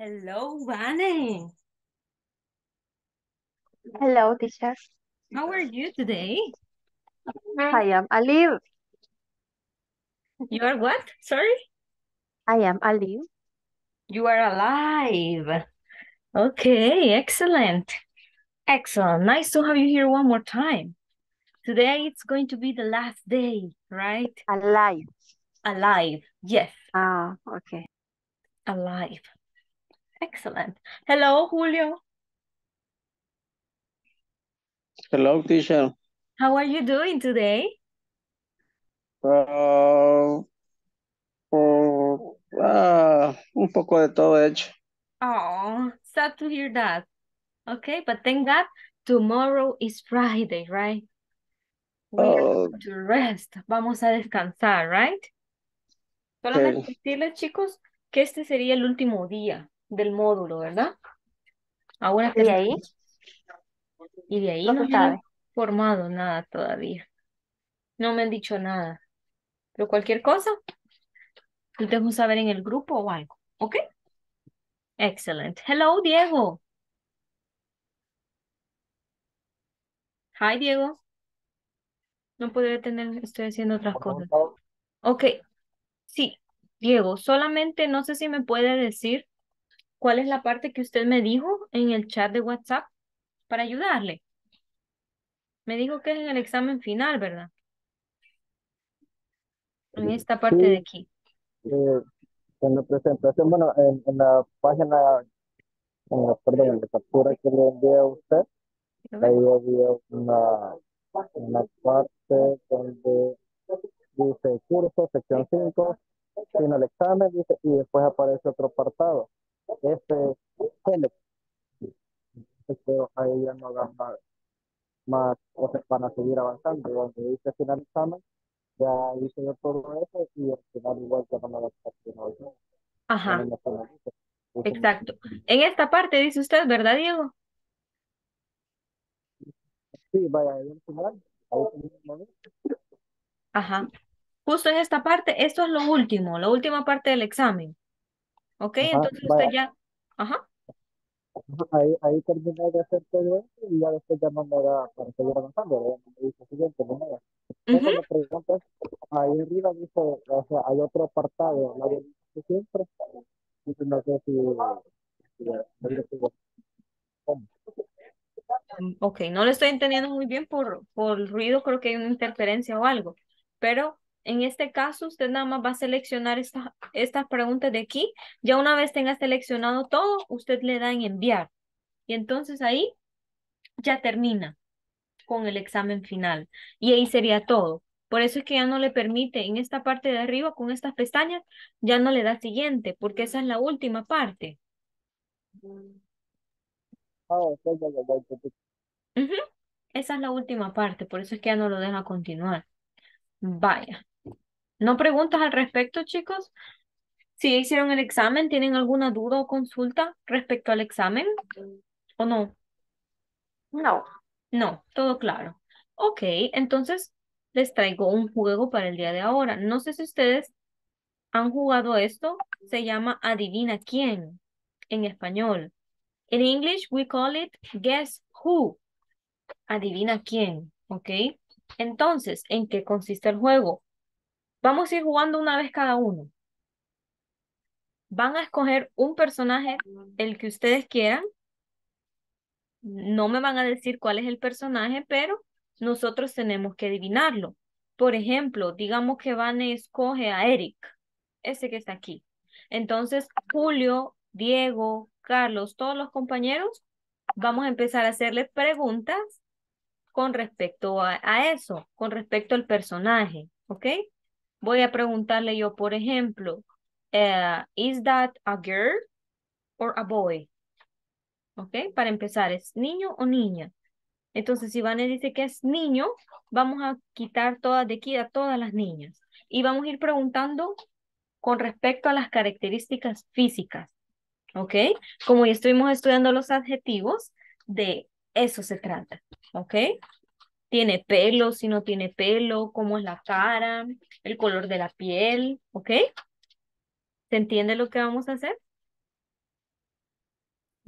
Hello, Vane. Hello, teacher. How are you today? I am alive. You are what? Sorry? I am alive. You are alive. Okay, excellent. Excellent. Nice to have you here one more time. Today it's going to be the last day, right? Alive. Alive, yes. Ah, okay. Alive. Excellent. Hello, Julio. Hello, teacher. How are you doing today? Un poco de todo hecho. Oh, sad to hear that. Okay, but thank God tomorrow is Friday, right? We are going to rest. Vamos a descansar, right? Solamente decirles, chicos, que este sería el último día del módulo, ¿verdad? Ahora que... Y de ahí no han formado nada todavía. No me han dicho nada. Pero cualquier cosa, lo dejo saber en el grupo o algo. ¿Ok? Excellent. Hello, Diego. Hi, Diego. No podría tener, estoy haciendo otras cosas. Ok. Sí, Diego, solamente no sé si me puede decir cuál es la parte que usted me dijo en el chat de WhatsApp para ayudarle. Me dijo que es en el examen final, ¿verdad? En esta parte de aquí. En la presentación, bueno, en la página, en la captura que le envié a usted, ahí había una parte donde dice curso, sección 5, final el examen, dice, y después aparece otro apartado. Pero ahí ya no hagan más cosas para seguir avanzando. Donde dice final examen, ya hice yo todo eso y al final igual ya no me lo pasé. Ajá. Exacto. En esta parte dice usted, ¿verdad, Diego? Sí, vaya, ahí al final. Ajá. Justo en esta parte, esto es lo último, la última parte del examen. Ok, ajá, entonces usted ya... Ajá. Ahí terminé de hacer todo esto y ya después ya no me da para seguir avanzando. Dice siguiente, no me da. Preguntas, ahí arriba dice, o sea, hay otro apartado, la de siempre. No sé si... Ok, no lo estoy entendiendo muy bien por el ruido, creo que hay una interferencia o algo. Pero en este caso usted nada más va a seleccionar estas preguntas de aquí. Ya una vez tenga seleccionado todo, usted le da en enviar. Y entonces ahí ya termina con el examen final. Y ahí sería todo. Por eso es que ya no le permite en esta parte de arriba con estas pestañas, ya no le da siguiente, porque esa es la última parte. Esa es la última parte, por eso es que ya no lo deja continuar. Vaya. ¿No preguntas al respecto, chicos? Si hicieron el examen, ¿tienen alguna duda o consulta respecto al examen? ¿O no? No. No, todo claro. Ok, entonces les traigo un juego para el día de ahora. No sé si ustedes han jugado esto. Se llama Adivina Quién en español. In English, we call it Guess Who. Adivina Quién, ¿ok? Entonces, ¿en qué consiste el juego? Vamos a ir jugando una vez cada uno. Van a escoger un personaje, el que ustedes quieran. No me van a decir cuál es el personaje, pero nosotros tenemos que adivinarlo. Por ejemplo, digamos que Vane escoge a Eric, ese que está aquí. Entonces, Julio, Diego, Carlos, todos los compañeros, vamos a empezar a hacerles preguntas con respecto a eso, con respecto al personaje, ¿ok? Voy a preguntarle yo, por ejemplo, ¿is that a girl or a boy? ¿Ok? Para empezar, ¿es niño o niña? Entonces, si Vane dice que es niño, vamos a quitar todas de aquí a todas las niñas. Y vamos a ir preguntando con respecto a las características físicas, ¿ok? Como ya estuvimos estudiando los adjetivos, de eso se trata. ¿Ok? ¿Tiene pelo? Si no tiene pelo, ¿cómo es la cara? ¿El color de la piel? ¿Ok? ¿Se entiende lo que vamos a hacer?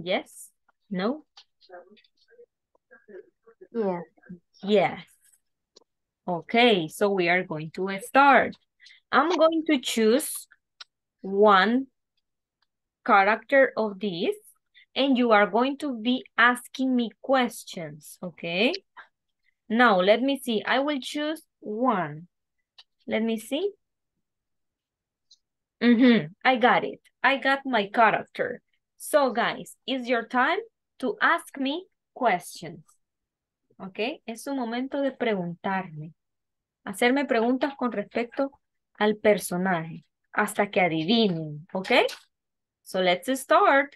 Yes? No? Yeah. Yes. Okay, so we are going to start. I'm going to choose one character of this, and you are going to be asking me questions, okay? Now, let me see. I will choose one. Let me see. I got it. I got my character. So, guys, it's your time to ask me questions. ¿Ok? Es un momento de preguntarme. Hacerme preguntas con respecto al personaje. Hasta que adivinen. ¿Ok? So, let's start.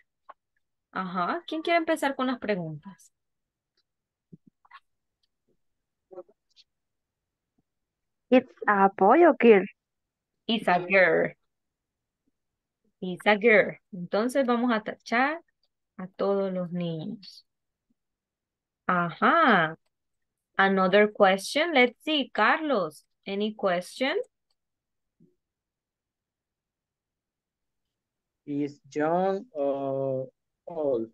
Ajá. ¿Quién quiere empezar con las preguntas? ¿It's a boy o girl? It's a girl. It's a girl. Entonces vamos a tachar a todos los niños. Ajá. Another question. Let's see. Carlos, any question? Is young or old?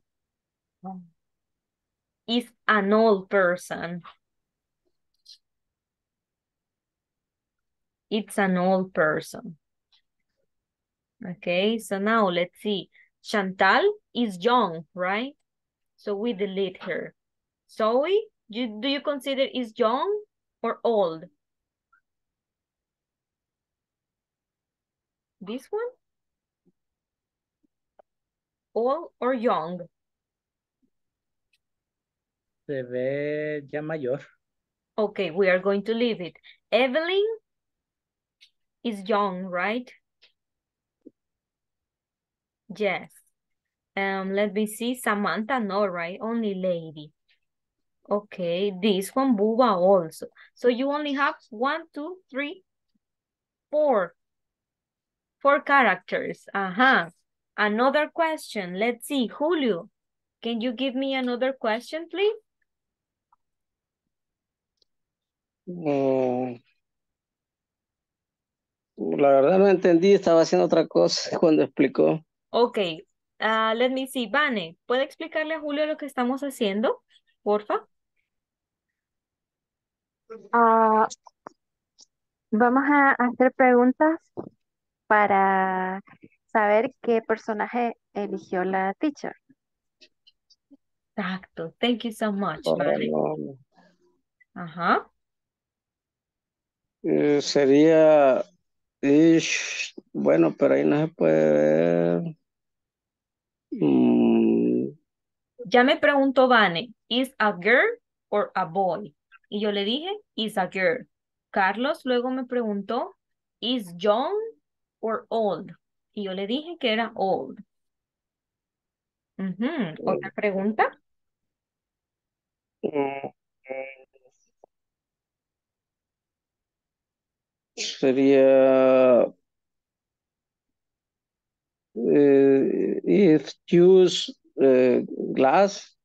Is an old person. It's an old person. Okay, so now let's see. Chantal is young, right? So we delete her. Zoe, do you consider is young or old? This one? Old or young? Se ve ya mayor. Okay, we are going to leave it. Evelyn is young, right? Yes. Let me see. Samantha, no, right? Only lady. Okay. This one, Buba also. So you only have 1, 2, 3, 4. 4 characters. Uh-huh. Another question. Let's see. Julio, can you give me another question, please? No. La verdad no entendí. Estaba haciendo otra cosa cuando explicó. Okay, let me see. Vane, ¿puede explicarle a Julio lo que estamos haciendo? Porfa. Vamos a hacer preguntas para saber qué personaje eligió la teacher. Exacto. Thank you so much, Vane. Ajá. Sería... Ish, bueno, pero ahí no se puede ver. Ya me preguntó Vane, ¿is a girl or a boy? Y yo le dije, is a girl. Carlos luego me preguntó, ¿is young or old? Y yo le dije que era old. ¿Otra pregunta? Sería if use glass,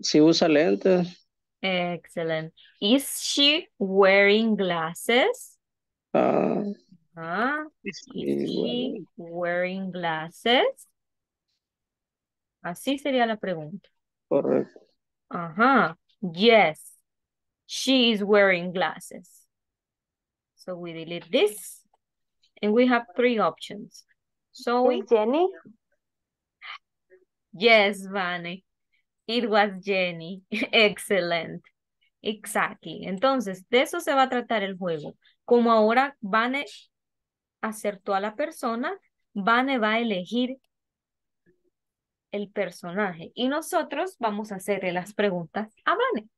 si usa lentes. Excellent. Is she wearing glasses? Is she wearing glasses? Así sería la pregunta. Correcto. Ajá. Yes. She is wearing glasses. So we delete this, and we have 3 options. So is Jenny? Yes, Vane. It was Jenny. Excellent. Exactly. Entonces, de eso se va a tratar el juego. Como ahora Vane acertó a la persona, Vane va a elegir el personaje. Y nosotros vamos a hacerle las preguntas a Vane.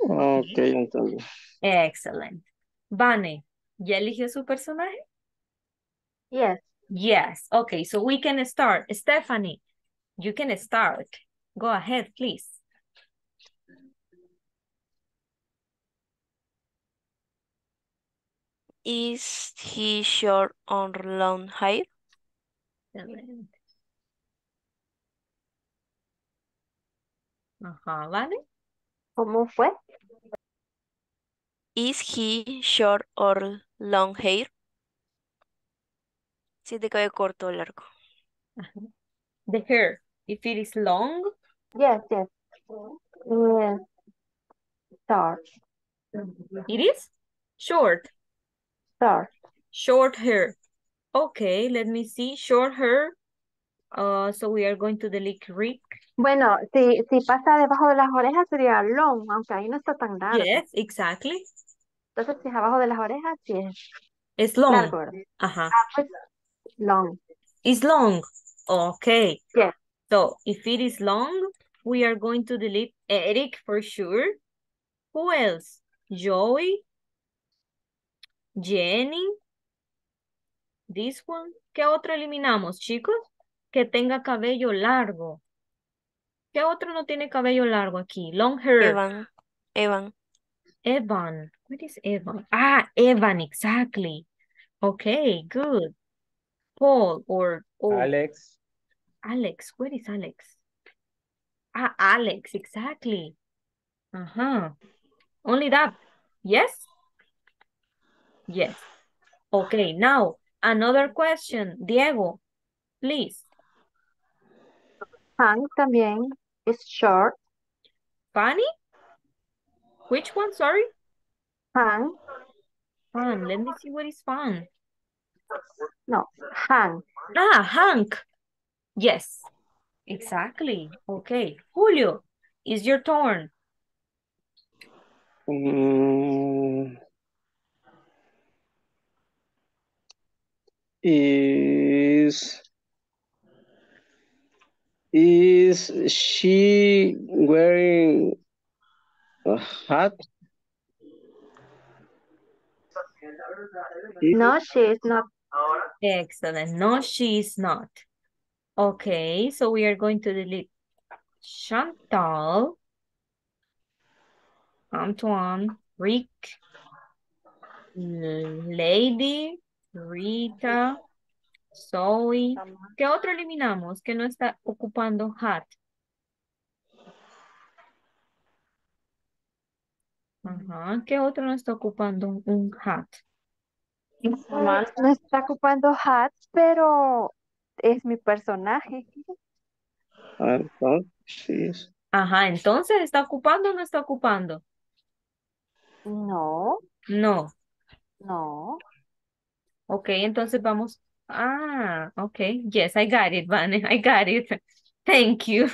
Ok, entonces. Excelente. Vane. ¿Ya eligió su personaje? Yes. Yes. Okay, so we can start. Stephanie, you can start. Go ahead, please. Is he short or long hair? Excellent. Ajá, Vane. ¿Cómo fue? Is he short or long hair? Sí, de cabello corto o largo. The hair. If it is long? Yes. Yes. Short. It is? Short. Short. Short hair. Okay, let me see. Short hair. So we are going to the lyric. Bueno, si pasa debajo de las orejas sería long, aunque ahí no está tan largo. Yes, exactly. Entonces, si es abajo de las orejas, sí es long. Largo. Ajá. Pues, long. It's long. Okay. Yeah. So, if it is long, we are going to delete Eric for sure. Who else? Joey? Jenny? This one. ¿Qué otro eliminamos, chicos? Que tenga cabello largo. ¿Qué otro no tiene cabello largo aquí? Long hair. Evan. What is Evan? Ah, Evan, exactly. Okay, good. Paul or Alex. Alex, where is Alex? Ah, Alex, exactly. Uh-huh. Only that. Yes? Yes. Okay, now, another question. Diego, please. Fanny también is short. Fanny? Which one, sorry? Fan. Fan. Let me see what is fan. No, Hank. Ah, Hank. Yes, exactly. Okay. Julio, is your turn. Is she wearing a hat? No, she is not. Excellent. No, she is not. Okay, so we are going to delete Chantal, Antoine, Rick, Lady, Rita, Zoe. ¿Qué otro eliminamos que no está ocupando hat? Ajá, ¿qué otro no está ocupando un hat? No está ocupando hat, pero es mi personaje. Entonces. Ajá, entonces, ¿está ocupando o no está ocupando? No. No. No. Ok, entonces vamos. Ah, ok. Yes, I got it, Vane. I got it. Thank you.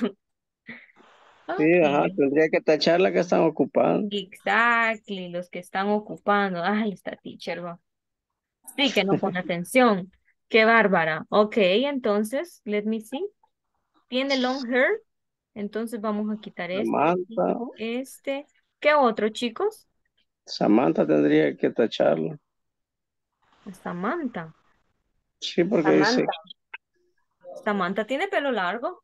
Okay. Sí, ajá, tendría que tachar la que están ocupando. Exactly, los que están ocupando. Ay, esta teacher va. Sí, que no pone atención. Qué bárbara. Ok, entonces, let me see. Tiene long hair. Entonces vamos a quitar este. Samantha. Este. ¿Qué otro, chicos? Samantha tendría que tacharlo. Samantha. Sí, porque dice. Samantha tiene pelo largo.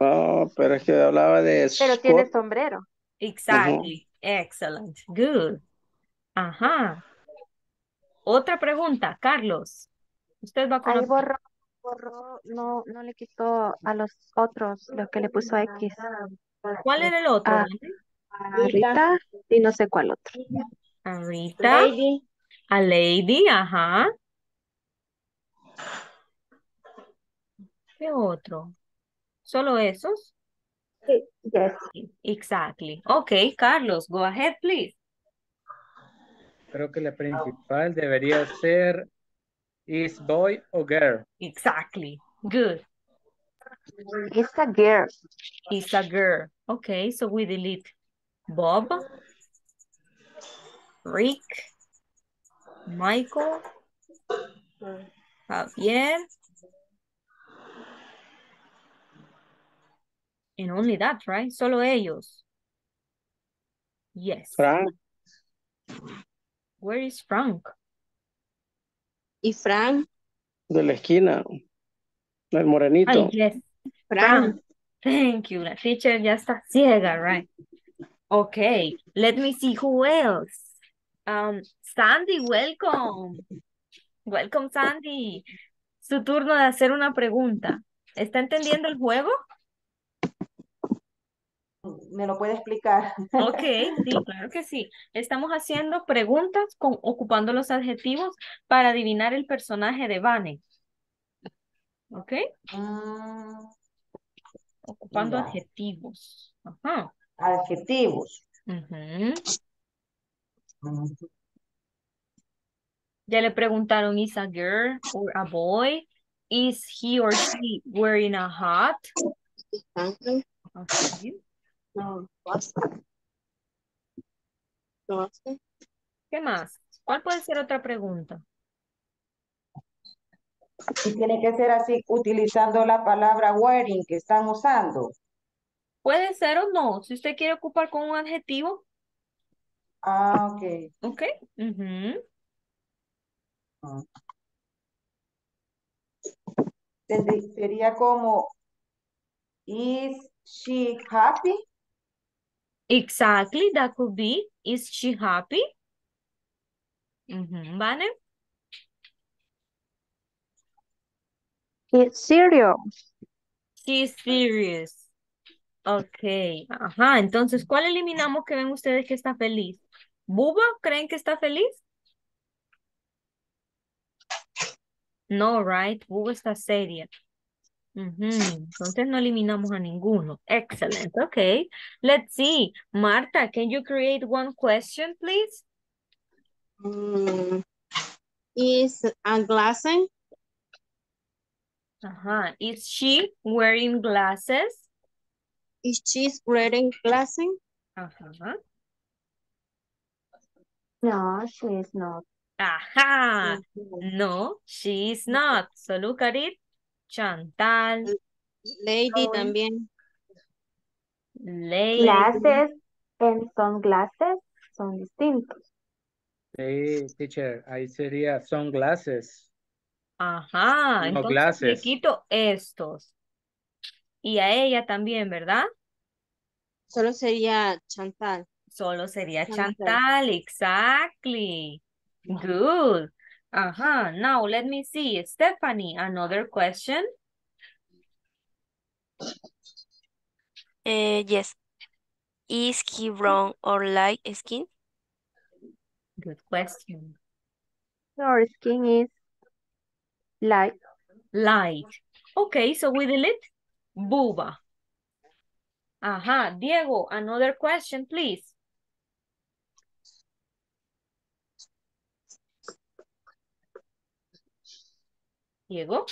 No, oh, pero es que hablaba de... Pero Scott. Tiene sombrero. Exactly. Uh-huh. Excellent. Good. Ajá. Otra pregunta, Carlos. Usted va a conocer. Ahí borró, no le quitó a los otros, los que le puso a X. ¿Cuál era el otro? Rita y no sé cuál otro. A Rita. Lady. A Lady, ajá. ¿Qué otro? ¿Solo esos? Sí, yes. Exactly. Okay, Carlos, go ahead, please. Creo que la principal debería ser is boy o girl. Exactly. Good. It's a girl. It's a girl. Okay, so we delete Bob, Rick, Michael, Javier, and only that, right? Solo ellos. Yes. Frank. Where is Frank? ¿Y Frank? De la esquina. El morenito. Ay, yes. Frank. Thank you. La teacher ya está ciega, right? Okay. Let me see who else. Sandy, welcome. Welcome, Sandy. Su turno de hacer una pregunta. ¿Está entendiendo el juego? ¿Me lo puede explicar? Ok, sí, claro que sí. Estamos haciendo preguntas ocupando los adjetivos para adivinar el personaje de Vane. Ok. Ocupando ya. Adjetivos. Ajá. Adjetivos. Ya le preguntaron, is a girl or a boy? Is he or she wearing a hat? Okay. ¿Qué más? ¿Cuál puede ser otra pregunta? Y tiene que ser así, utilizando la palabra wearing que están usando. Puede ser o no. Si usted quiere ocupar con un adjetivo. Ah, ok. Ok. Sería como, is she happy? Exactly, that could be, is she happy? ¿Vale? She's serious. She's serious. Ok. Ajá, entonces, ¿cuál eliminamos que ven ustedes que está feliz? ¿Buba? ¿Creen que está feliz? No, right? Buba está seria. Entonces no eliminamos a ninguno. Excellent. Ok. Let's see. Marta, can you create one question, please? Is a glasses? Is she wearing glasses? Is she wearing glasses? No, she is not. No, she is not. So look at it. Chantal. Lady también. Lady. Glasses and sunglasses son distintos. Hey, teacher, ahí sería sunglasses. Entonces glasses. Le quito estos. Y a ella también, ¿verdad? Solo sería Chantal. Solo sería Chantal, exactly. Good. Now let me see. Stephanie, another question? Yes. Is he brown or light skin? Good question. Your skin is light. Light. Okay, so we delete Buba. Diego, another question, please. Diego?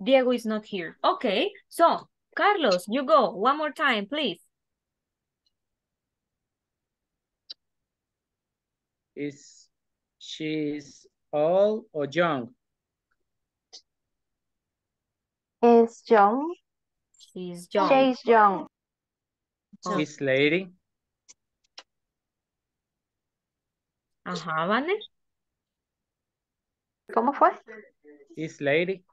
Diego is not here. Okay, so Carlos, you go. One more time, please. Is she old or young? Is young. She's young. She's young. She's lady. Vale. ¿Cómo fue? Is lady.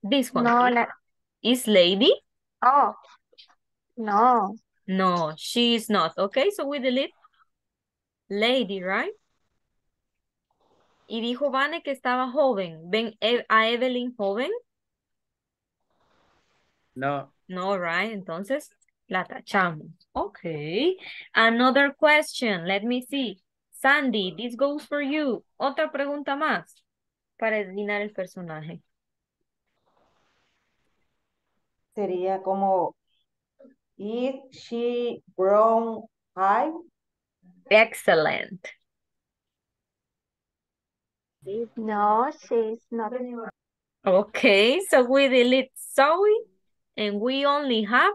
This one. No, la... Is lady? Oh. No. No, she is not. Okay, so we delete lady, right? Y dijo Vane que estaba joven. ¿Ven a Evelyn joven? No. No, right? Entonces la tachamos. Okay. Another question. Let me see. Sandy, this goes for you. Otra pregunta más para adivinar el personaje. Sería como... Is she brown eye? Excellent. No, she's not. Okay, so we delete Zoe and we only have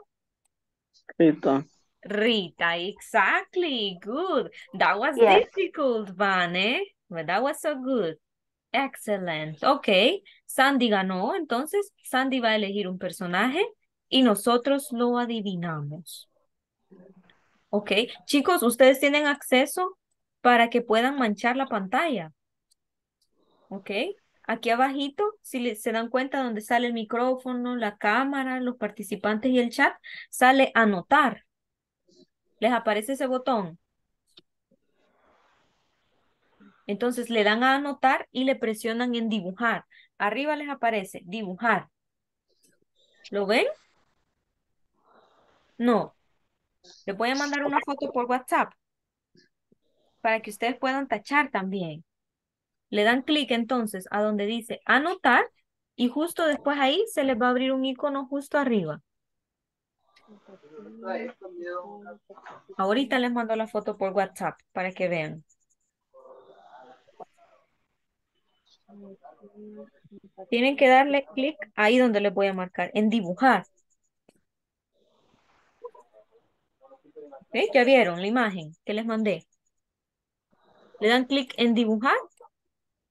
Rita. Rita, exactly. Good. That was difficult, Vane. But that was so good. Excellent. Okay. Sandy ganó. Entonces, Sandy va a elegir un personaje. Y nosotros lo adivinamos. Ok. Chicos, ustedes tienen acceso para que puedan manchar la pantalla. Ok. Aquí abajito, si se dan cuenta donde sale el micrófono, la cámara, los participantes y el chat, sale anotar. Les aparece ese botón. Entonces le dan a anotar y le presionan en dibujar. Arriba les aparece dibujar. ¿Lo ven? No. Les voy a mandar una foto por WhatsApp para que ustedes puedan tachar también. Le dan clic entonces a donde dice anotar y justo después ahí se les va a abrir un icono justo arriba. Ahorita les mando la foto por WhatsApp para que vean. Tienen que darle clic ahí donde les voy a marcar, en dibujar. ¿Sí? Ya vieron la imagen que les mandé. Le dan clic en dibujar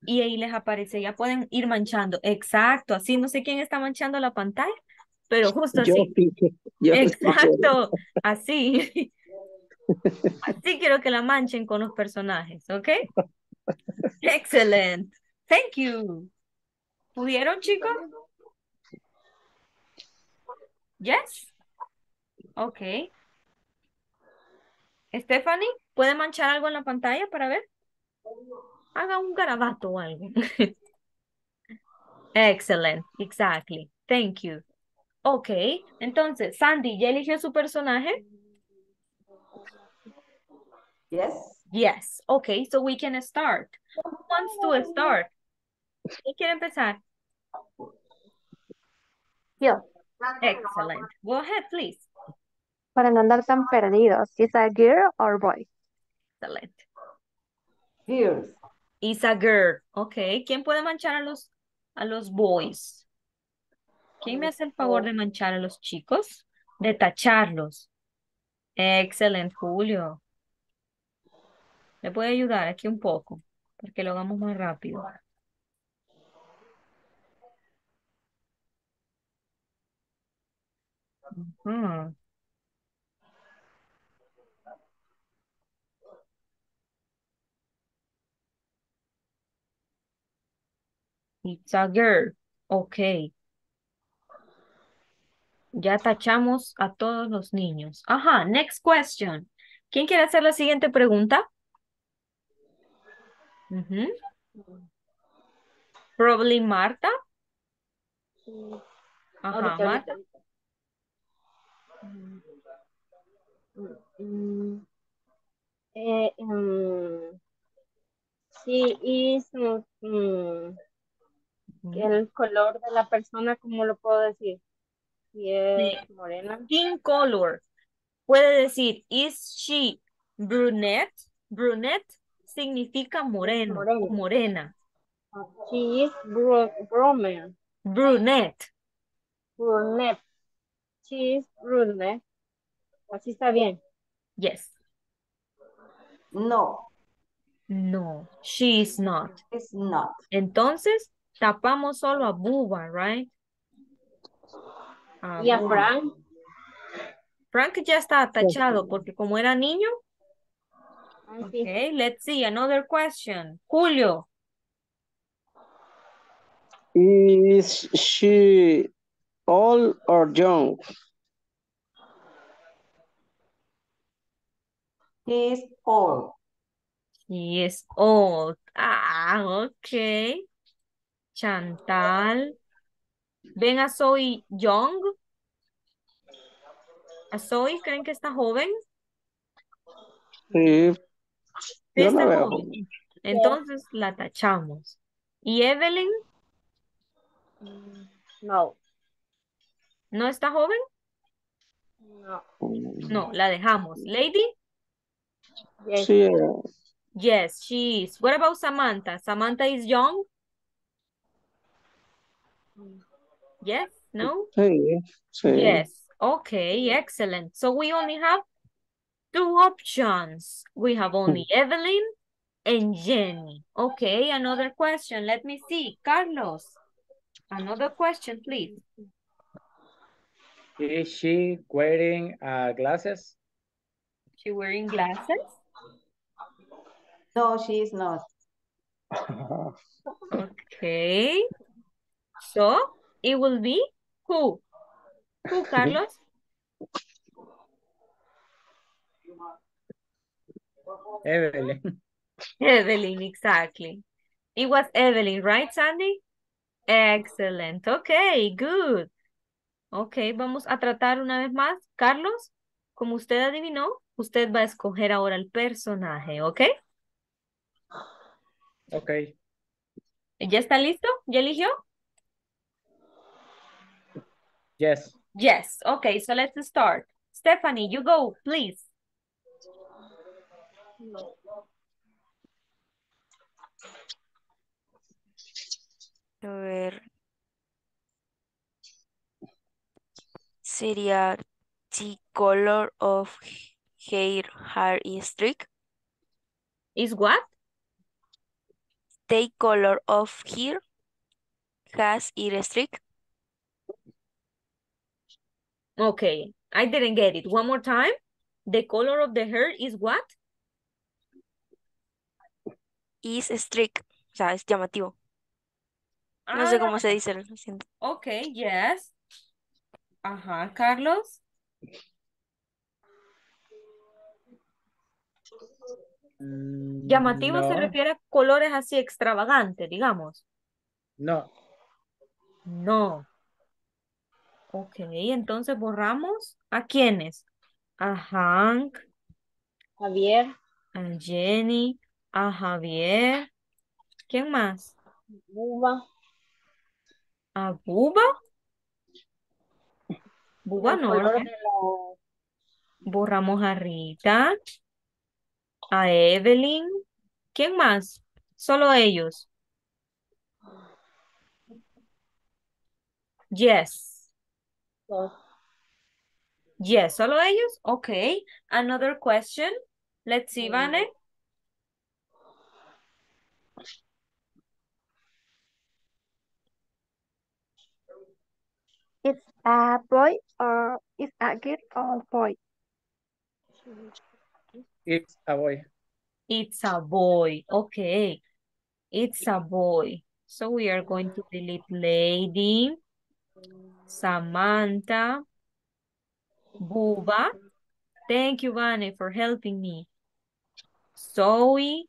y ahí les aparece. Ya pueden ir manchando. Exacto, así no sé quién está manchando la pantalla, pero justo así. Yo exacto, así. Así quiero que la manchen con los personajes, ¿ok? Excelente. Thank you. ¿Pudieron, chicos? Yes. Okay. Stephanie, ¿puede manchar algo en la pantalla para ver? Haga un garabato o algo. Excellent. Exactly. Thank you. Okay. Entonces, Sandy, ¿ya eligió su personaje? Yes. Yes, okay, so we can start. Who wants to start? ¿Quién quiere empezar? Yo. Excellent. Go ahead, please. Para no andar tan perdidos, is a girl or boy? Excellent. Girls. Is a girl. Okay, ¿quién puede manchar a los boys? ¿Quién me hace el favor de manchar a los chicos? De tacharlos. Excellent, Julio. Le puede ayudar aquí un poco, porque lo hagamos más rápido. Uh-huh. It's a girl. Ok. Ya tachamos a todos los niños. Ajá, next question. ¿Quién quiere hacer la siguiente pregunta? Mm-hmm. Probably Marta. Ajá, Marta. Sí, es el color de la persona, ¿cómo lo puedo decir? Si es morena. Skin color. Puede decir, is she brunette? Brunette significa moreno, morena. She is brunette. Brunette. She is brunette. Así está bien. Yes. No. No, she is not. It's not. Entonces, tapamos solo a Buba, right? A y Buba. A Frank. Frank ya está tachado porque como era niño. Okay, let's see another question. Julio. Is she old or young? She is old. She is old. Ah, okay. Chantal. ¿Ven a Zoe young? ¿A Zoe creen que está joven? Sí. Yo no veo. Entonces la tachamos. ¿Y Evelyn? No. ¿No está joven? No. No, la dejamos. ¿Lady? Yes. Sí. Yes, she is. What about Samantha? Samantha is young? Yes, no? Sí. Sí. Yes. Okay, excellent. So we only have two options. We have only Evelyn and Jenny. Okay, another question. Let me see. Carlos, another question, please. Is she wearing glasses? She wearing glasses? No, she is not. Okay. So, it will be who? Who, Carlos? Evelyn. Evelyn, exactly. It was Evelyn, right, Sandy? Excellent. Okay, good. Okay, vamos a tratar una vez más. Carlos, como usted adivinó, usted va a escoger ahora el personaje, ¿ok? Ok. ¿Ya está listo? ¿Ya eligió? Yes. Yes. Okay, so let's start. Stephanie, you go, please. No. A ver. Sería the color of hair is dark. Is what? The color of hair has it streak. Okay, I didn't get it. One more time. The color of the hair is what? Is streak. O sea, es llamativo. No sé cómo se dice. Lo siento. Okay, yes. Ajá, Carlos. Llamativo no. Se refiere a colores así extravagantes, digamos. No. No. Ok, entonces borramos a quiénes. A Hank. Javier. A Jenny. A Javier. ¿Quién más? Buba. ¿A Buba? Buba no. Borramos a Rita. A Evelyn. ¿Quién más? Solo ellos. Yes. No. Yes, solo ellos. Okay. Another question. Let's see, Vane. It's a boy or it's a girl or boy? It's a boy. It's a boy. Okay. It's a boy. So we are going to delete Lady, Samantha, Buba. Thank you, Vane, for helping me. Zoe.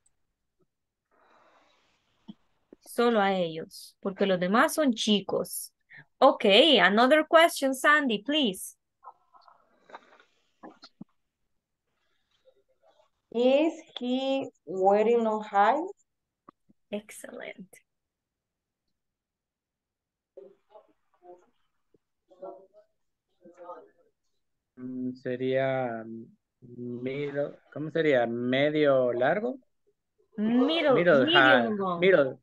Solo a ellos, porque los demás son chicos. Okay, another question, Sandy, please. Is he wearing no high? Excellent. Sería middle, ¿cómo sería? ¿Medio largo? Middle high. Long. Middle.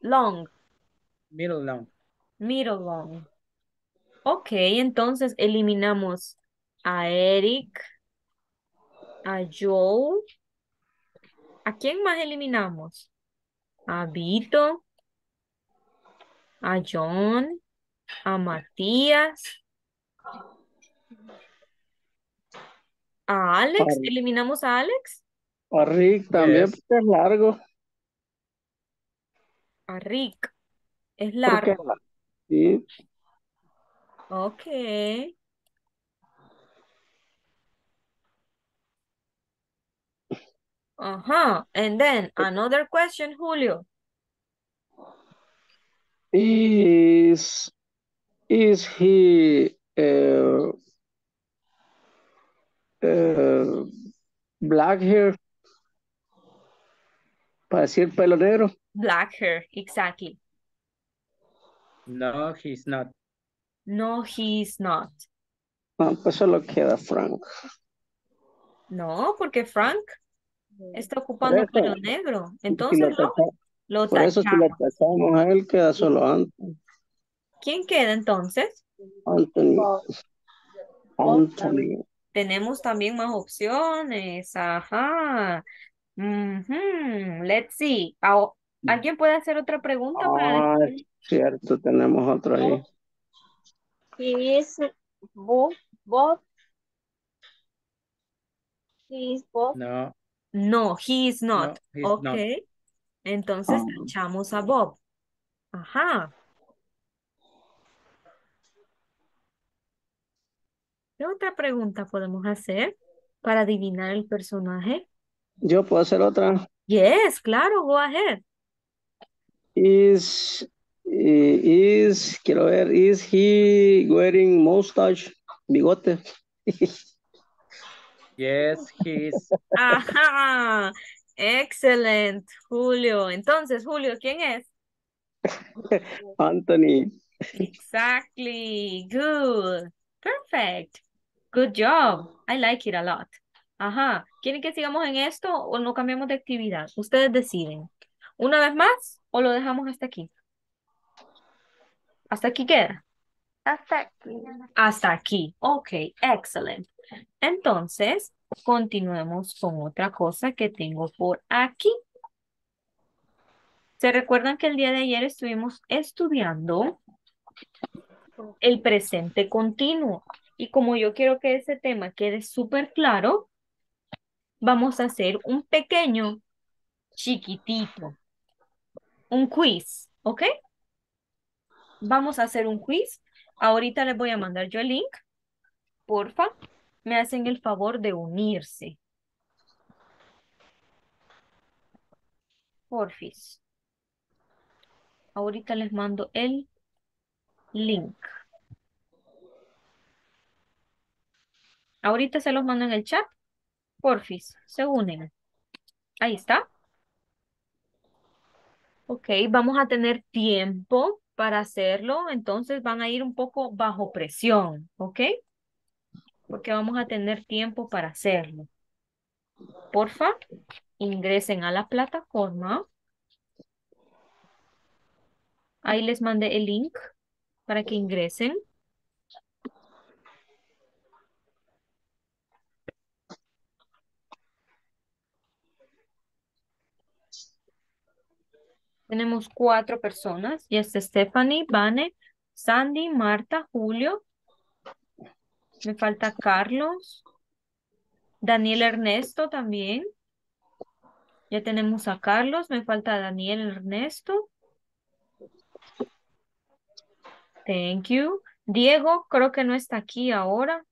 Long. Middle long. Middle long. Ok, entonces eliminamos a Eric. A Joel. ¿A quién más eliminamos? A Vito. A John. A Matías. A Alex. ¿Eliminamos a Alex? A Rick también, yes. Porque es largo. A Rick. Es largo. Porque, sí. Ok. Uh-huh. And then another question, Julio. Is he black hair? Para decir pelo negro. Black hair, exactly. No, he's not. No, he's not. No, pues solo queda Frank. No, porque Frank está ocupando el pelo negro. Entonces lo tachamos. Por eso si lo tachamos a él queda solo Anthony. ¿Quién queda entonces? Anthony. Tenemos también más opciones. Ajá. Let's see. ¿Alguien puede hacer otra pregunta? Ah, cierto, tenemos otro ahí. He is both. He is both. No. No, he is not. No, okay. Not. Entonces echamos a Bob. Ajá. ¿Qué otra pregunta podemos hacer para adivinar el personaje? Yo puedo hacer otra. Yes, claro, go ahead. Is he wearing mustache? Bigote. Yes, he is. Ajá. Excellent, Julio. Entonces, Julio, ¿quién es? Anthony. Exactly. Good. Perfect. Good job. I like it a lot. Ajá. ¿Quieren que sigamos en esto o no cambiamos de actividad? Ustedes deciden. ¿Una vez más o lo dejamos hasta aquí? ¿Hasta aquí queda? Hasta aquí. Hasta aquí. Ok. Excellent. Entonces, continuemos con otra cosa que tengo por aquí. ¿Se recuerdan que el día de ayer estuvimos estudiando el presente continuo? Y como yo quiero que ese tema quede súper claro, vamos a hacer un pequeño, chiquitito, un quiz, ¿ok? Vamos a hacer un quiz. Ahorita les voy a mandar yo el link. Porfa, me hacen el favor de unirse. Porfis. Ahorita les mando el link. Ahorita se los mando en el chat. Porfis, se unen. Ahí está. Ok, vamos a tener tiempo para hacerlo. Entonces van a ir un poco bajo presión, ¿ok? Porque vamos a tener tiempo para hacerlo. Porfa, ingresen a la plataforma. Ahí les mandé el link para que ingresen. Tenemos 4 personas. Y es Stephanie, Vane, Sandy, Marta, Julio. Me falta Carlos. Daniel Ernesto también. Ya tenemos a Carlos. Me falta Daniel Ernesto. Thank you. Diego, creo que no está aquí ahora.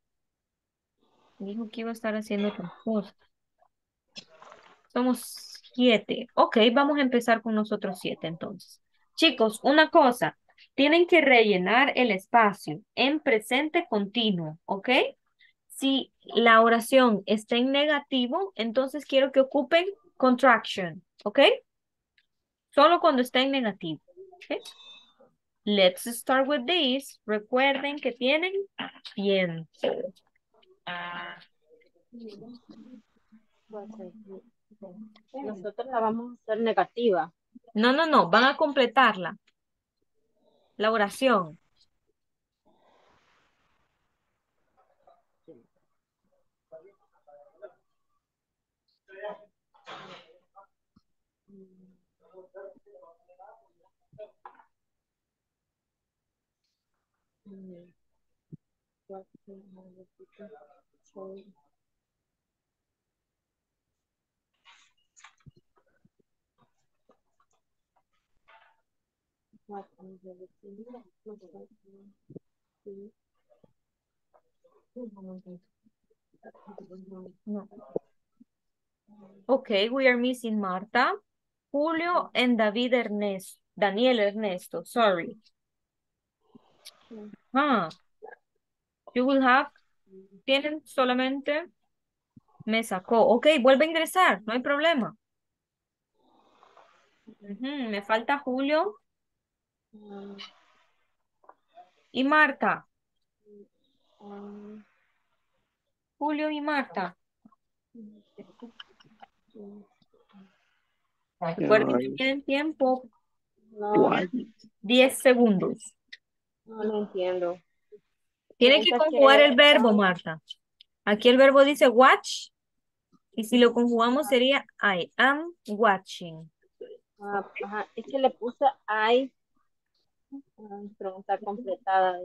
Dijo que iba a estar haciendo otra cosa. Somos 7. Ok, vamos a empezar con nosotros 7 entonces. Chicos, una cosa. Tienen que rellenar el espacio en presente continuo, ¿ok? Si la oración está en negativo, entonces quiero que ocupen contraction, ¿ok? Solo cuando está en negativo, ¿ok? Let's start with this. Recuerden que tienen tiempo. Nosotros la vamos a hacer negativa. No, no, no. Van a completarla. La oración. No. Okay, we are missing Marta, Julio, and David Ernesto, Daniel Ernesto, sorry. Huh. You will have, tienen solamente, me sacó. Ok, vuelve a ingresar, no hay problema. Me falta Julio y Marta. Julio y Marta. Recuerden que tienen tiempo. 10 segundos. No entiendo. Tiene que conjugar el verbo, Marta. Aquí el verbo dice watch. Y si lo conjugamos sería I am watching. Ajá. Es que le puse I. Pregunta completada.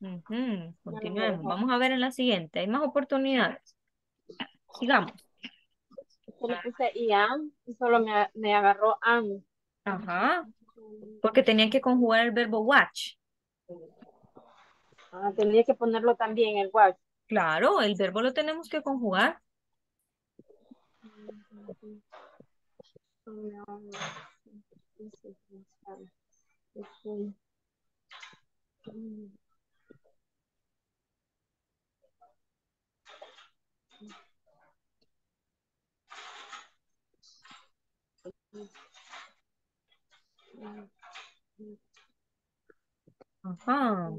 Continuemos. Vamos a ver en la siguiente. Hay más oportunidades. Sigamos. Es que le puse I am. Y solo me agarró am. Ajá. Porque tenían que conjugar el verbo watch. Ah, tendría que ponerlo también el watch. Claro, el verbo lo tenemos que conjugar. Ajá.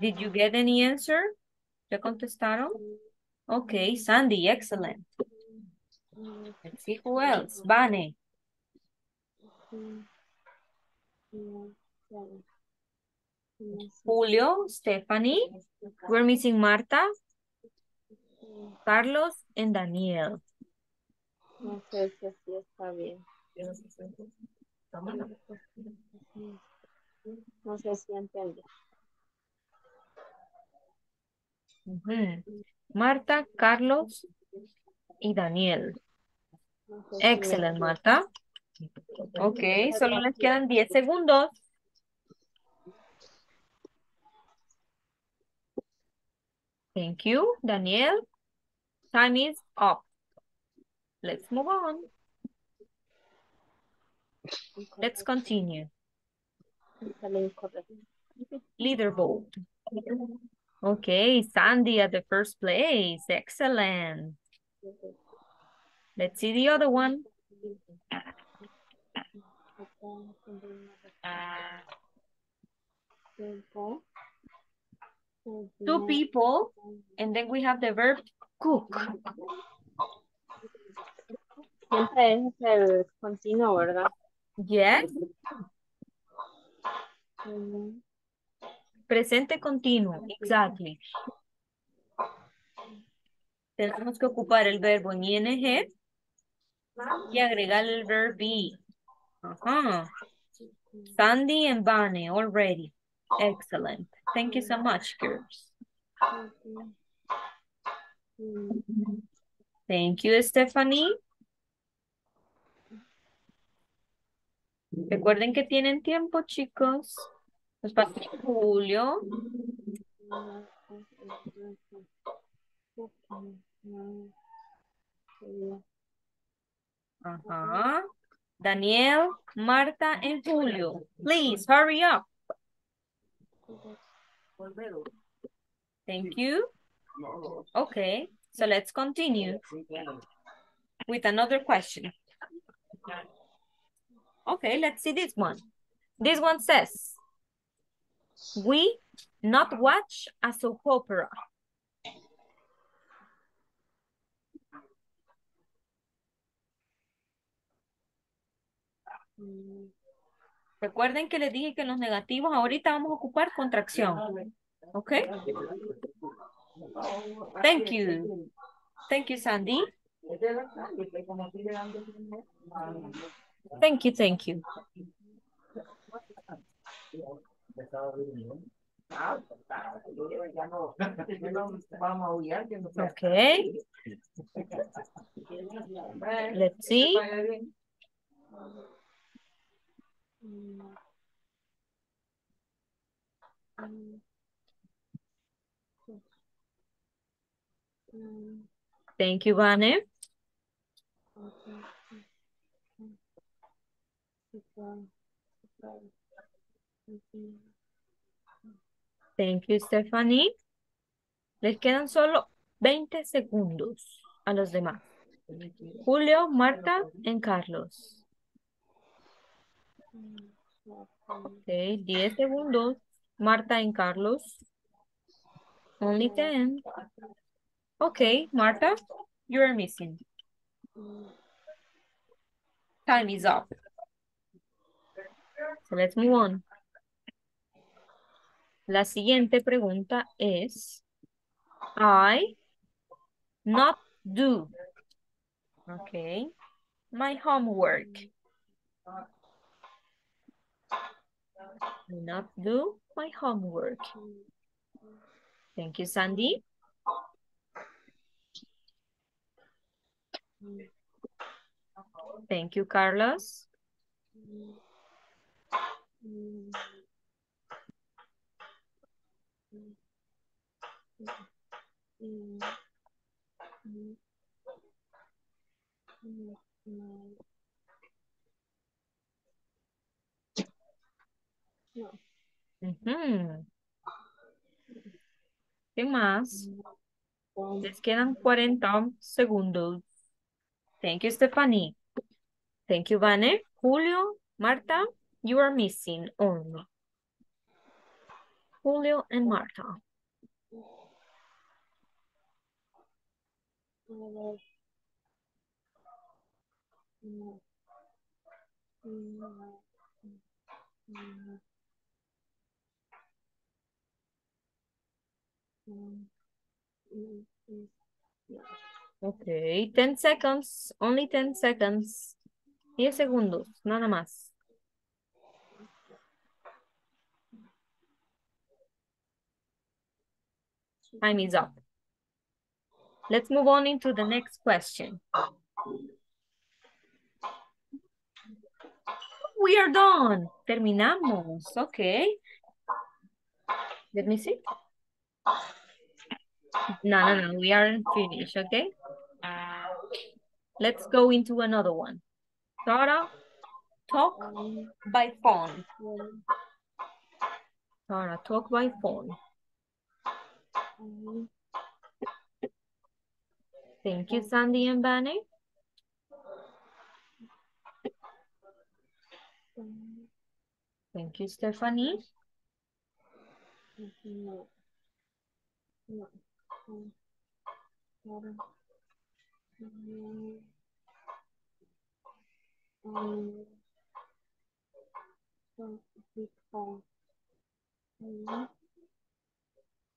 Did you get any answer? ¿Ya contestaron? Okay, Sandy, excellent. Let's see who else. Vane. Julio, Stephanie. We're missing Marta, Carlos, and Daniel. No sé si así está bien. No sé si entiende. Marta, Carlos y Daniel. Excelente, Marta. Ok, solo les quedan 10 segundos. Thank you, Daniel. Time is up. Let's move on. Let's continue. Leaderboard. Okay, Sandy at the first place. Excellent. Let's see the other one. Two people, and then we have the verb cook. Siempre es el continuo, ¿verdad? Yes. Presente continuo, exactly. Tenemos que ocupar el verbo en ing y agregar el verbo be. Ajá. Sandy and Vane already. Excellent. Thank you so much, girls. Thank you, Stephanie. Recuerden que tienen tiempo, chicos. Nos pasó Julio. Ajá. Daniel, Marta, and Julio. Please, hurry up. Thank you. Okay, so let's continue with another question. Okay, let's see this one. This one says, we not watch a soap opera. Recuerden que les dije que en los negativos ahorita vamos a ocupar contracción. Okay? Thank you. Thank you, Sandy. Thank you, thank you. Okay. Let's see. Thank you, Vane. Thank you, Stephanie. Les quedan solo 20 segundos a los demás. Julio, Marta, and Carlos. Okay, 10 segundos. Marta and Carlos. Only 10. Okay, Marta, you are missing. Time is up. So let's move on. La siguiente pregunta es, I not do. Okay, my homework. Do not do my homework. Thank you, Sandy. Thank you, Carlos. ¿Qué más? Les quedan 40 segundos. Thank you, Stephanie. Thank you, Vane. Julio, Marta, you are missing only. Julio and Marta. Okay, 10 seconds, only 10 seconds. 10 segundos, nada más. Time is up. Let's move on into the next question. We are done. Terminamos. Okay. Let me see. No. We aren't finished. Okay. Let's go into another one. Tara, talk by phone. Tara, talk by phone. Thank you, Sandy and Vane. Thank you, Stephanie.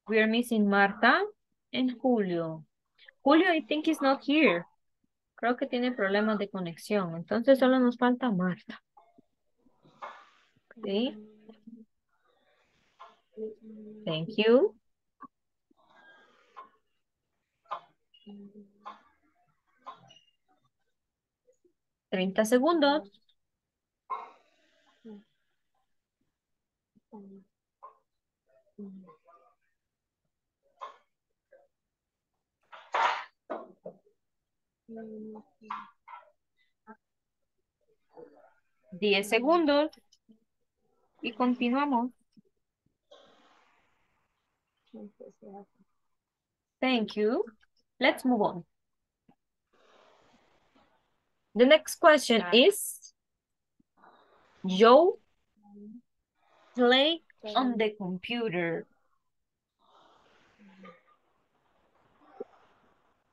We are missing Marta and Julio. Julio, I think, is not here. Creo que tiene problemas de conexión. Entonces solo nos falta Marta. Okay. Thank you. Treinta segundos. Diez segundos. Y continuamos. Thank you. Let's move on. The next question is, Joe, play on the computer.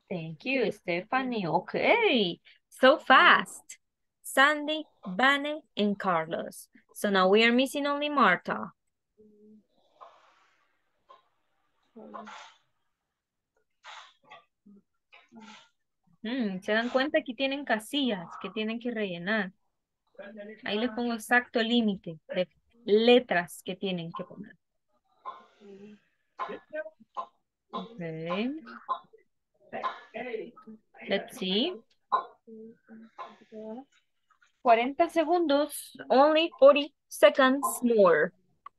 Thank you, Stephanie. Okay, so fast. Sandy, Vane, and Carlos. So now we are missing only Marta. Se dan cuenta que tienen casillas que tienen que rellenar. Ahí les pongo exacto el límite de letras que tienen que poner. Okay. Let's see. 40 segundos, only 40 seconds more.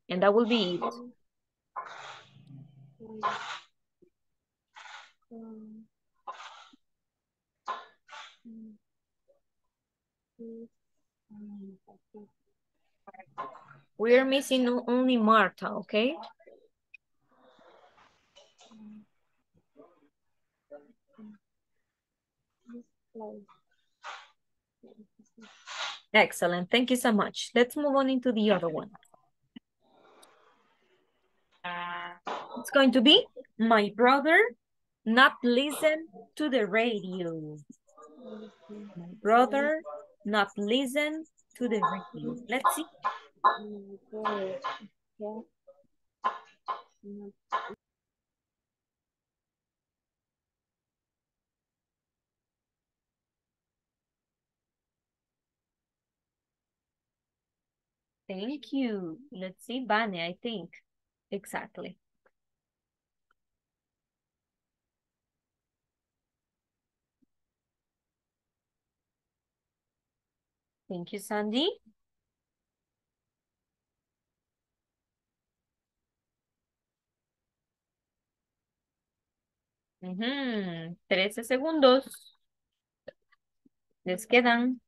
And that will be it. We are missing only Marta, okay? Excellent. Thank you so much. Let's move on into the other one. It's going to be my brother not listen to the radio. My brother not listen to the radio. Let's see. Thank you. Let's see, Vane, I think. Exactly. Thank you, Sandy. Mm-hmm. 13 segundos. Les quedan.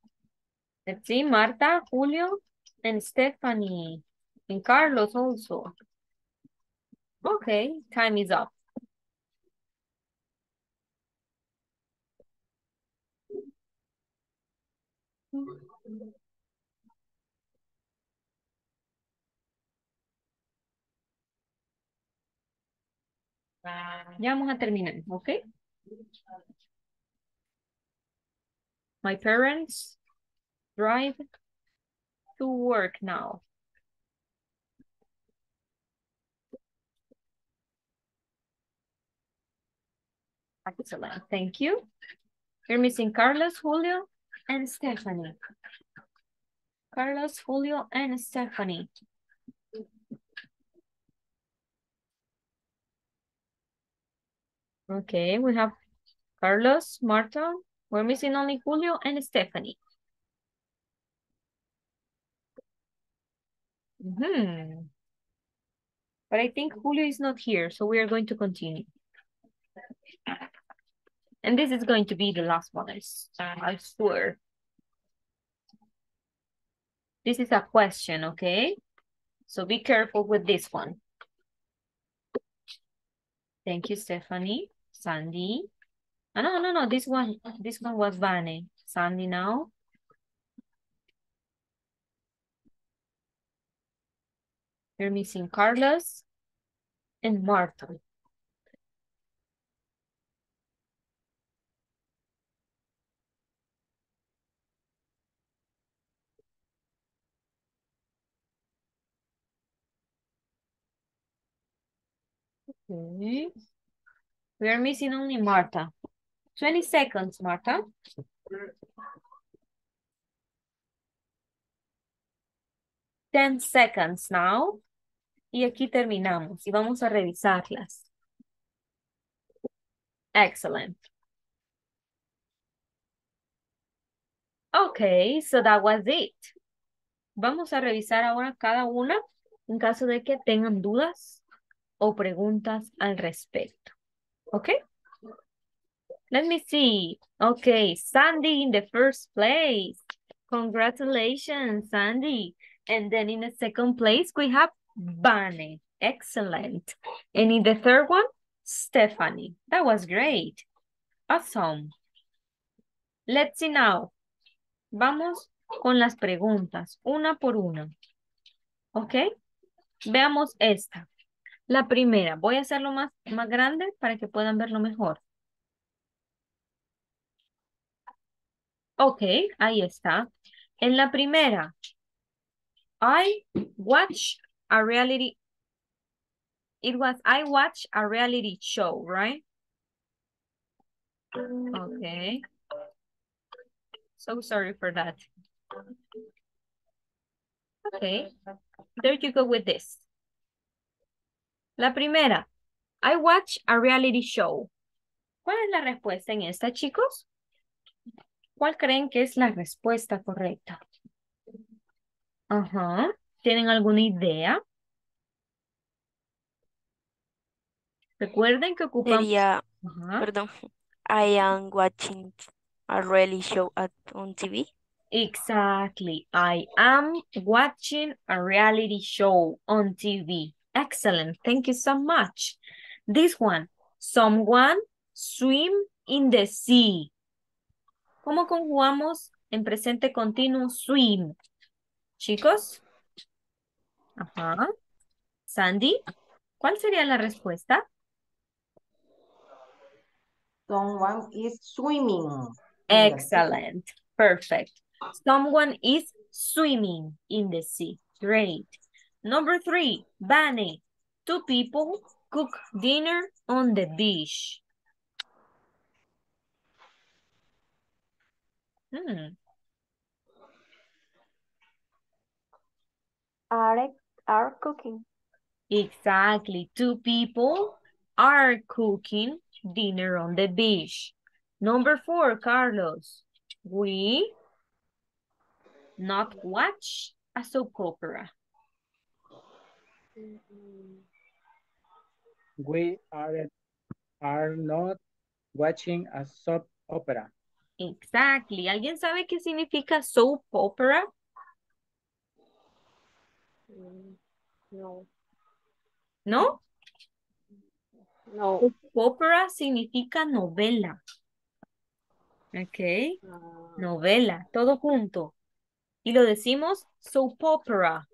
Let's see, Marta, Julio. And Stephanie and Carlos also. Okay, time is up. Ya vamos a terminar, ¿ok? My parents drive to work now. Excellent, thank you. You're missing Carlos, Julio, and Stephanie. Carlos, Julio, and Stephanie. Okay, we have Carlos, Marta. We're missing only Julio and Stephanie. But I think Julio is not here, so we are going to continue. And this is going to be the last one, I swear. This is a question, okay? So be careful with this one. Thank you, Stephanie. Sandy. Oh, no, this one was Vane. Sandy now. You're missing Carlos and Martin. Okay. We are missing only Marta. 20 seconds, Marta. Sure. 10 seconds now. Y aquí terminamos y vamos a revisarlas. Excellent. Okay, so that was it. Vamos a revisar ahora cada una en caso de que tengan dudas o preguntas al respecto. Okay? Let me see. Okay, Sandy in the first place. Congratulations, Sandy. And then in the second place, we have Vane. Excellent. And in the third one, Stephanie. That was great. Awesome. Let's see now. Vamos con las preguntas, una por una. ¿Ok? Veamos esta. La primera, voy a hacerlo más grande para que puedan verlo mejor. Ok, ahí está. En la primera, I watch a reality. It was I watch a reality show, right? Okay. So sorry for that. Okay. There you go with this. La primera, I watch a reality show. ¿Cuál es la respuesta en esta, chicos? ¿Cuál creen que es la respuesta correcta? Ajá. ¿Tienen alguna idea? Recuerden que ocupamos... Sería, perdón, I am watching a reality show on TV. Exactly. I am watching a reality show on TV. Excellent. Thank you so much. This one. Someone swim in the sea. ¿Cómo conjugamos en presente continuo swim? Chicos. Ajá. Sandy, ¿cuál sería la respuesta? Someone is swimming. Excellent. Perfect. Someone is swimming in the sea. Great. Number 3, Vane. 2 people cook dinner on the beach. Are cooking. Exactly. 2 people are cooking dinner on the beach. Number 4, Carlos. We not watch a soap opera. We are not watching a soap opera. Exactly. ¿Alguien sabe qué significa soap opera? No. ¿No? No. Soap opera significa novela. Ok. Novela, todo junto. Y lo decimos soap opera.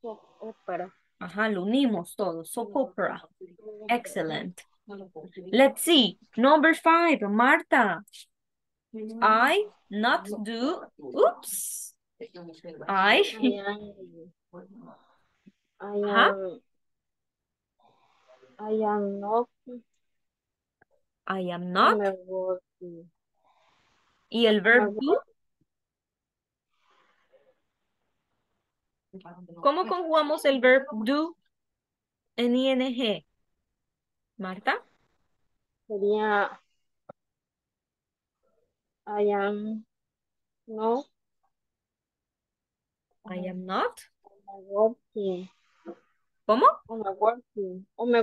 Soap opera. Ajá, lo unimos todo. Soap opera. Excellent. Let's see. Number 5, Marta. I not do. Oops. I am not. ¿Y el verbo? ¿Cómo conjugamos el verbo do en ing? Marta. Sería I am no. I am not. Working. ¿Cómo? I'm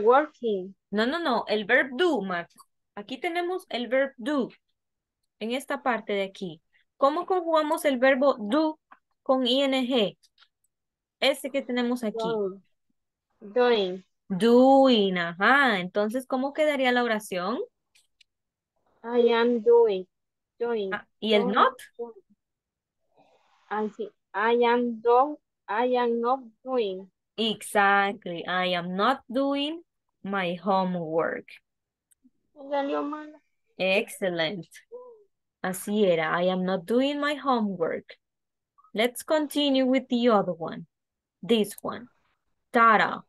working. No, no, no. El verbo do, Marta. Aquí tenemos el verbo do. En esta parte de aquí. ¿Cómo conjugamos el verbo do con ing? Ese que tenemos aquí. Doing, ajá. Entonces, ¿cómo quedaría la oración? I am doing. Ah, ¿y el not? I am not doing. Exactly. I am not doing my homework. Excellent. Así era. I am not doing my homework. Let's continue with the other one. This one. Tara.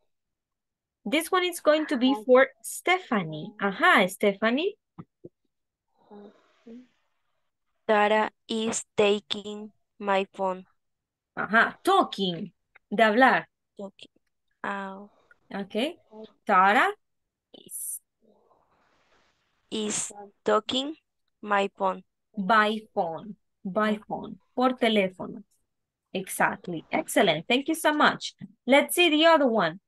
This one is going to be for Stephanie. Ajá, Stephanie. Tara is taking my phone. Ajá, talking. De hablar. Talking. Oh. Okay. Tara is talking my phone. By phone. Por teléfono. Exactly. Excellent. Thank you so much. Let's see the other one.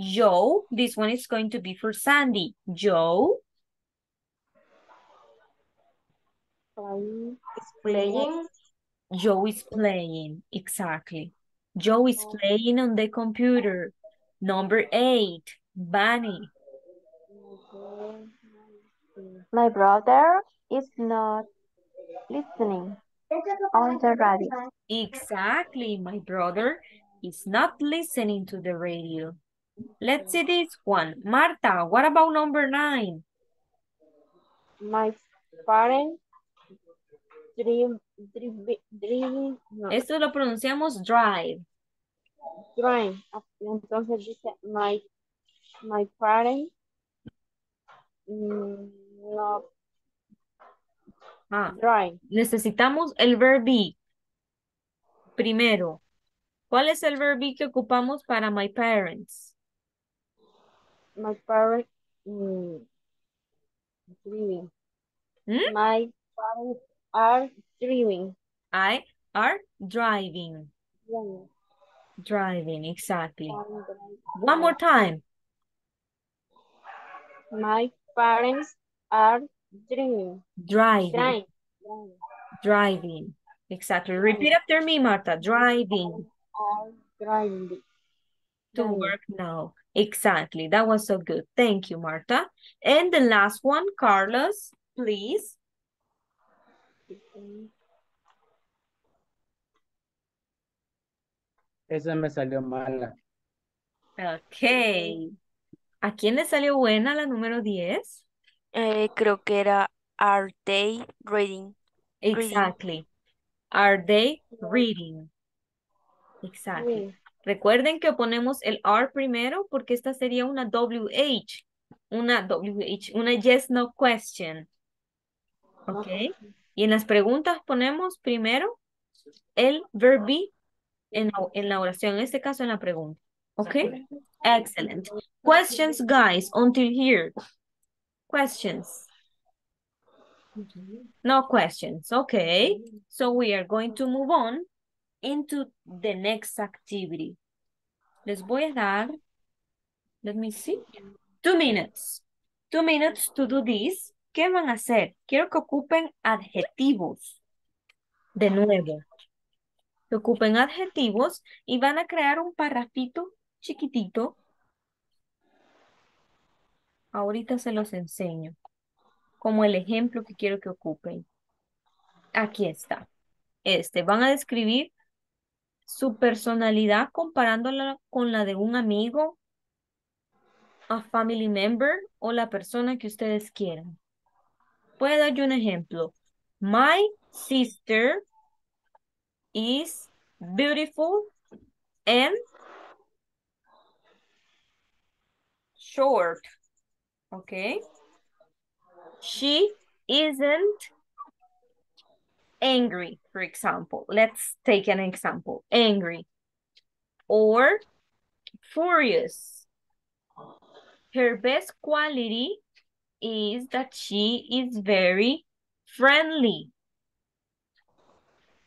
Joe. This one is going to be for Sandy. Joe is playing. Joe is playing. Exactly. Joe is playing on the computer. Number 8. Bunny. My brother is not listening on the radio. Exactly. My brother is not listening to the radio. Let's see this one. Marta, what about number 9? My parents drive. No. Esto lo pronunciamos drive. Drive. Entonces dice my parents. No. Ah, drive. Necesitamos el verbo be. Primero, ¿cuál es el verbo be que ocupamos para my parents? My parents. Driving. ¿Mm? My parents are driving. I are driving. Yeah. Driving, exactly. One more time. My parents are driving. Exactly. Repeat after me, Marta. Driving. To work now. Exactly. That was so good. Thank you, Marta. And the last one, Carlos, please. Esa me salió mala. Okay. ¿A quién le salió buena la número 10? Creo que era are they reading? Exactly. Are they reading? Exactly. Yeah. Recuerden que ponemos el are primero porque esta sería una WH. Una yes no question. Okay. Y en las preguntas ponemos primero el verbo be en la oración, en este caso en la pregunta. Okay. Excellent. Questions, guys, until here. Questions? No questions. Okay. So we are going to move on into the next activity. Les voy a dar, let me see, 2 minutes. 2 minutes to do this. ¿Qué van a hacer? Quiero que ocupen adjetivos. De nuevo. Que ocupen adjetivos y van a crear un parrafito chiquitito. Ahorita se los enseño. como el ejemplo que quiero que ocupen. Aquí está. Van a describir su personalidad comparándola con la de un amigo, a family member o la persona que ustedes quieran. Puedo dar yo un ejemplo. My sister is beautiful and short. Okay. She isn't angry, for example. Let's take an example. Angry or furious. Her best quality is that she is very friendly.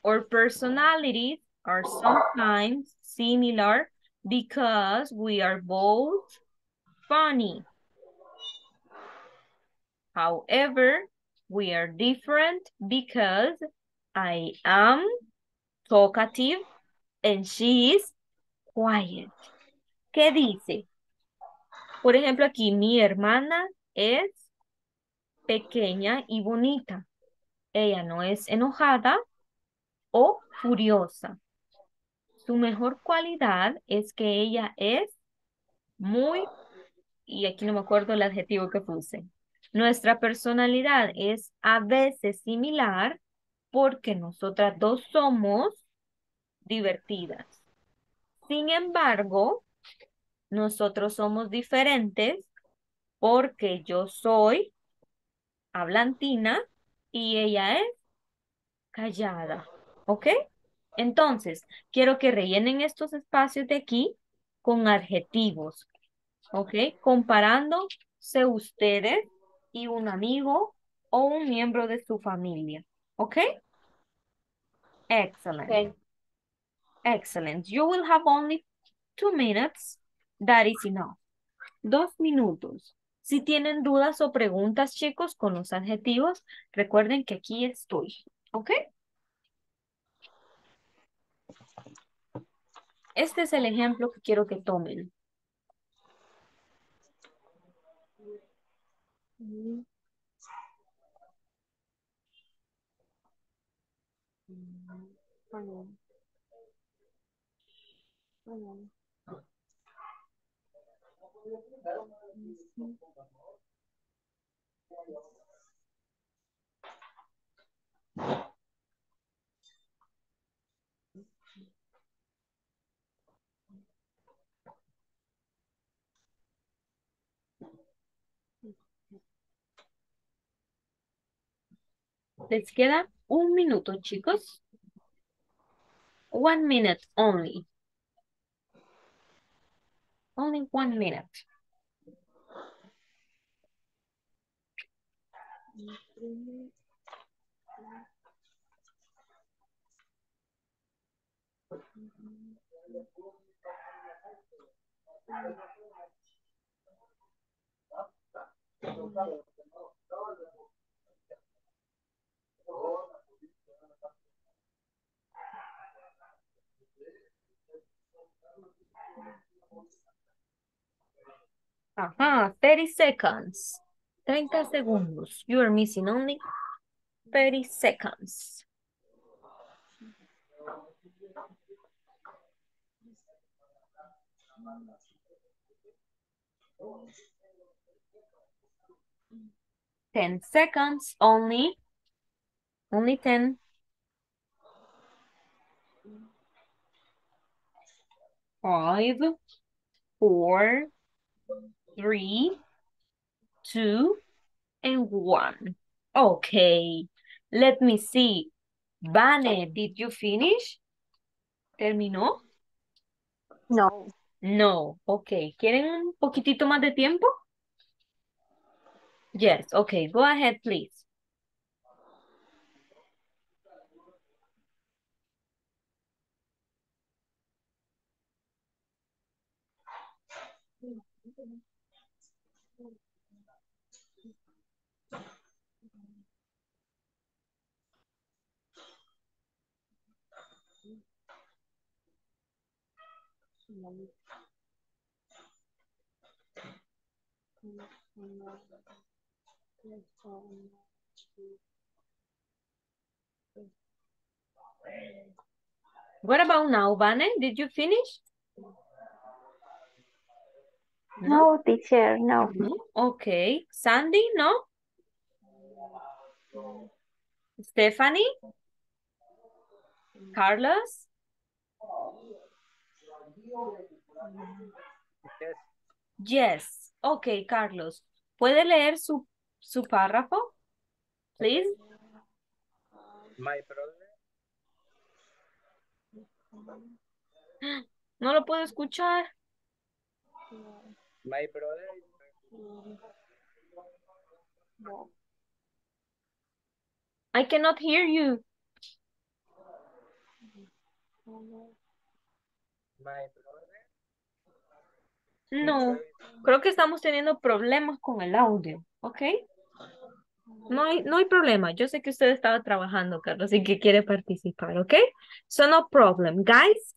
Our personalities are sometimes similar because we are both funny. However, we are different because I am talkative and she is quiet. ¿Qué dice? Por ejemplo, aquí mi hermana es pequeña y bonita. Ella no es enojada o furiosa. Su mejor cualidad es que ella es muy, y aquí no me acuerdo el adjetivo que puse. Nuestra personalidad es a veces similar porque nosotras dos somos divertidas. Sin embargo, nosotros somos diferentes porque yo soy hablantina y ella es callada. ¿Ok? Entonces, quiero que rellenen estos espacios de aquí con adjetivos. ¿Ok? Comparándose ustedes y un amigo o un miembro de su familia. ¿Ok? Excellent. Okay. Excellent. You will have only 2 minutes. That is enough. 2 minutos. Si tienen dudas o preguntas, chicos, con los adjetivos, recuerden que aquí estoy. ¿Ok? Este es el ejemplo que quiero que tomen. Les queda 1 minuto, chicos. 1 minute only. Only 1 minute. Aha, 30 seconds. 30 segundos. You are missing only 30 seconds. Oh. 10 seconds only. Only 10. Five, four, 3, 2, and 1. Okay, let me see. Vane, did you finish? ¿Terminó? No. No, okay. ¿Quieren un poquitito más de tiempo? Yes, okay. Go ahead, please. What about now, Vanen? Did you finish? No, teacher, no. Okay. Sandy, no? Stephanie? Carlos? Yes. Yes. Okay, Carlos. ¿Puede leer su párrafo? Please. My brother. No lo puedo escuchar. My brother. No. I cannot hear you. My brother. No, creo que estamos teniendo problemas con el audio, ¿ok? No hay problema. Yo sé que usted estaba trabajando, Carlos, y que quiere participar, ¿ok? So no problem. Guys,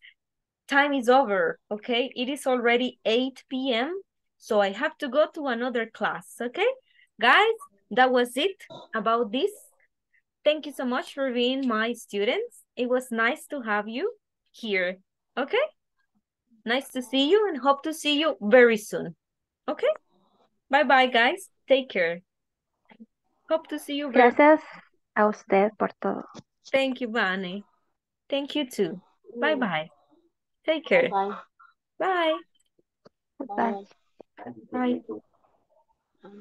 time is over, okay? It is already 8 p.m., so I have to go to another class, okay? Guys, that was it about this. Thank you so much for being my students. It was nice to have you here, okay? Nice to see you and hope to see you very soon, okay? Bye-bye, guys. Take care. Hope to see you very soon. Gracias a usted por todo. Thank you, Vane. Thank you, too. Bye-bye. Take care. Bye. Bye. Bye. Bye. Bye.